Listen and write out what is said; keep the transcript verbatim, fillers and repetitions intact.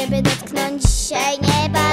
Żeby dotknąć dzisiaj nieba.